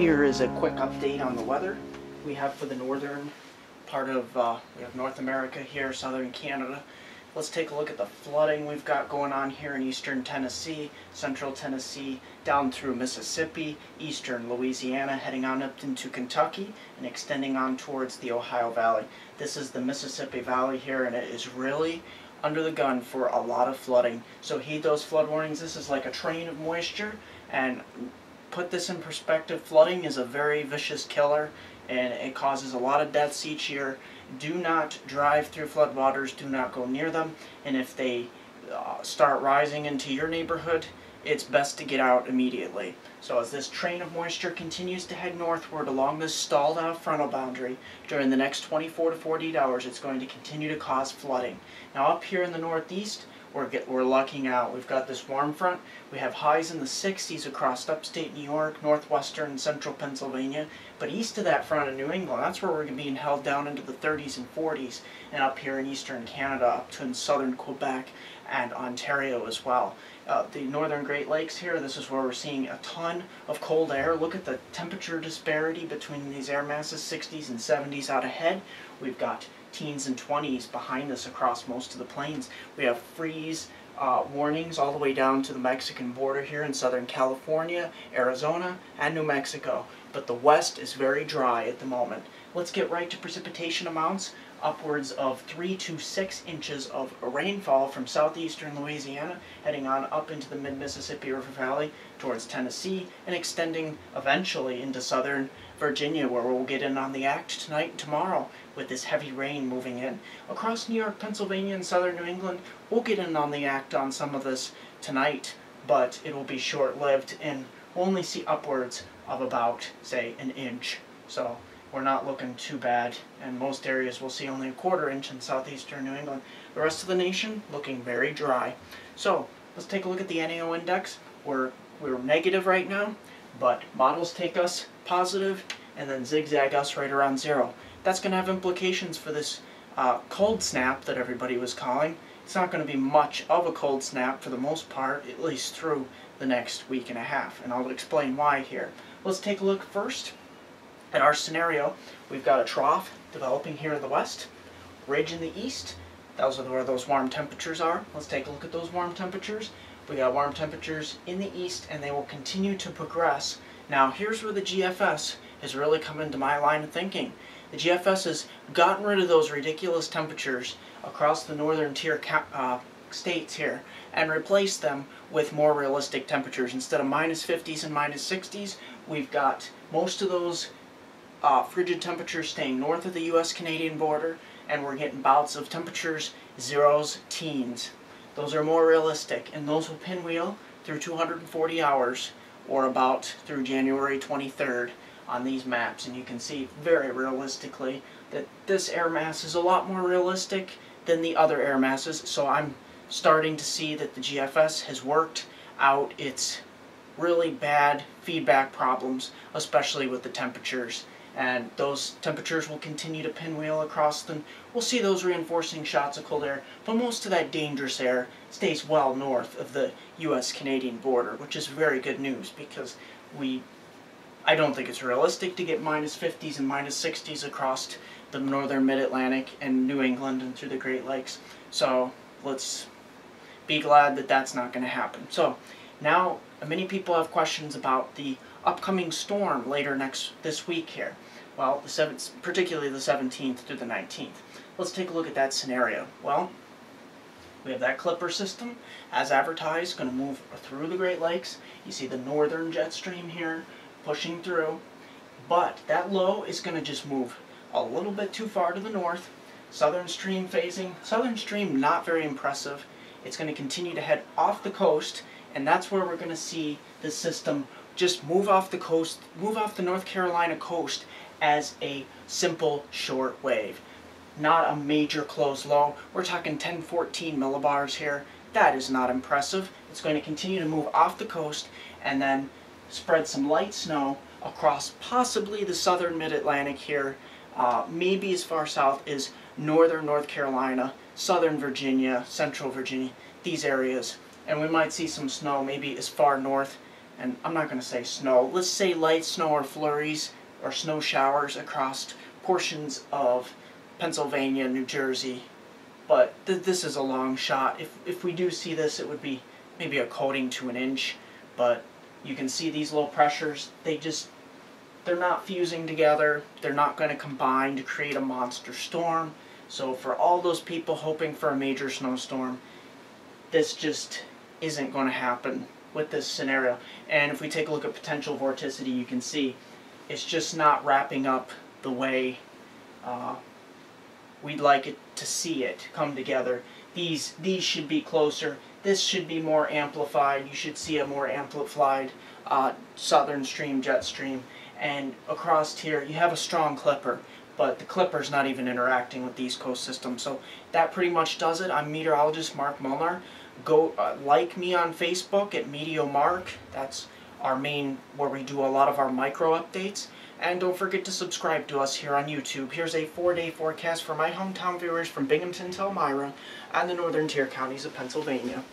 Here is a quick update on the weather we have for the northern part of we have North America here, southern Canada. Let's take a look at the flooding we've got going on here in eastern Tennessee, central Tennessee, down through Mississippi, eastern Louisiana, heading on up into Kentucky, and extending on towards the Ohio Valley. This is the Mississippi Valley here, and it is really under the gun for a lot of flooding. So heed those flood warnings. This is like a train of moisture, and put this in perspective, flooding is a very vicious killer, and it causes a lot of deaths each year. Do not drive through floodwaters, do not go near them, and if they start rising into your neighborhood, it's best to get out immediately. So as this train of moisture continues to head northward along this stalled out frontal boundary, during the next 24 to 48 hours, it's going to continue to cause flooding. Now up here in the northeast, we're lucking out. We've got this warm front. We have highs in the 60s across upstate New York, northwestern, central Pennsylvania. But east of that front in New England, that's where we're being held down into the 30s and 40s, and up here in eastern Canada, up to in southern Quebec and Ontario as well. The northern Great Lakes here, this is where we're seeing a ton of cold air. Look at the temperature disparity between these air masses, 60s and 70s out ahead. We've got teens and 20s behind us across most of the plains. We have freeze warnings all the way down to the Mexican border here in southern California, Arizona, and New Mexico. But the west is very dry at the moment. Let's get right to precipitation amounts. Upwards of 3 to 6 inches of rainfall from southeastern Louisiana, heading on up into the mid-Mississippi River Valley towards Tennessee, and extending eventually into southern Virginia, where we'll get in on the act tonight and tomorrow with this heavy rain moving in. Across New York, Pennsylvania, and southern New England, we'll get in on the act on some of this tonight, but it will be short-lived, and we'll only see upwards of about, say, an inch. So we're not looking too bad, and most areas we'll see only a 1/4 inch in southeastern New England. The rest of the nation looking very dry. So let's take a look at the NAO index. We're negative right now, but models take us positive and then zigzag us right around zero. That's going to have implications for this cold snap that everybody was calling. It's not going to be much of a cold snap for the most part, at least through the next week and a half, and I'll explain why here. Let's take a look first at our scenario. We've got a trough developing here in the west, ridge in the east. Those are where those warm temperatures are. Let's take a look at those warm temperatures. We got warm temperatures in the east, and they will continue to progress. Now here's where the GFS has really come into my line of thinking. The GFS has gotten rid of those ridiculous temperatures across the northern tier states here, and replaced them with more realistic temperatures. Instead of -50s and -60s, we've got most of those frigid temperatures staying north of the U.S.-Canadian border, and we're getting bouts of temperatures, zeros, teens. Those are more realistic, and those will pinwheel through 240 hours, or about through January 23rd on these maps. And you can see very realistically that this air mass is a lot more realistic than the other air masses, so I'm starting to see that the GFS has worked out its really bad feedback problems, especially with the temperatures. And those temperatures will continue to pinwheel across them. We'll see those reinforcing shots of cold air, but most of that dangerous air stays well north of the U.S.-Canadian border, which is very good news, because I don't think it's realistic to get -50s and -60s across the northern mid-Atlantic and New England and through the Great Lakes. So let's be glad that that's not going to happen. So now many people have questions about the upcoming storm later this week here. Well, particularly the 17th through the 19th. Let's take a look at that scenario. Well, we have that Clipper system, as advertised, going to move through the Great Lakes. You see the northern jet stream here pushing through, but that low is going to just move a little bit too far to the north. Southern stream phasing. Southern stream not very impressive. It's going to continue to head off the coast, and that's where we're going to see this system just move off the coast, move off the North Carolina coast as a simple short wave. Not a major close low. We're talking 10, 14 millibars here. That is not impressive. It's going to continue to move off the coast and then spread some light snow across possibly the southern mid-Atlantic here, maybe as far south as northern North Carolina, southern Virginia, central Virginia, these areas. And we might see some snow maybe as far north and I'm not going to say snow, let's say light snow or flurries or snow showers across portions of Pennsylvania, New Jersey. But this is a long shot. If we do see this, it would be maybe a coating to an inch, but you can see these low pressures, they're not fusing together, they're not going to combine to create a monster storm. So for all those people hoping for a major snowstorm, this just isn't going to happen with this scenario. And if we take a look at potential vorticity, you can see it's just not wrapping up the way we'd like it to see it come together. These should be closer. This should be more amplified. You should see a more amplified southern stream, jet stream. And across here, you have a strong clipper, but the clipper's not even interacting with the East Coast system. So that pretty much does it. I'm meteorologist Mark Mulnar. Go like me on Facebook at MeteoMark. That's our main, where we do a lot of our micro updates. And don't forget to subscribe to us here on YouTube. Here's a 4-day forecast for my hometown viewers from Binghamton to Elmira and the northern tier counties of Pennsylvania.